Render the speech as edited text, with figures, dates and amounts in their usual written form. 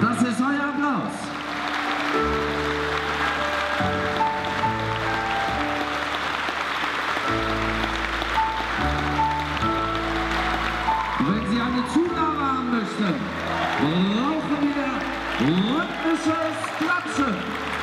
Das ist euer Applaus. Und wenn Sie eine Zunahme haben möchten, brauchen wir rhythmisches Klatschen.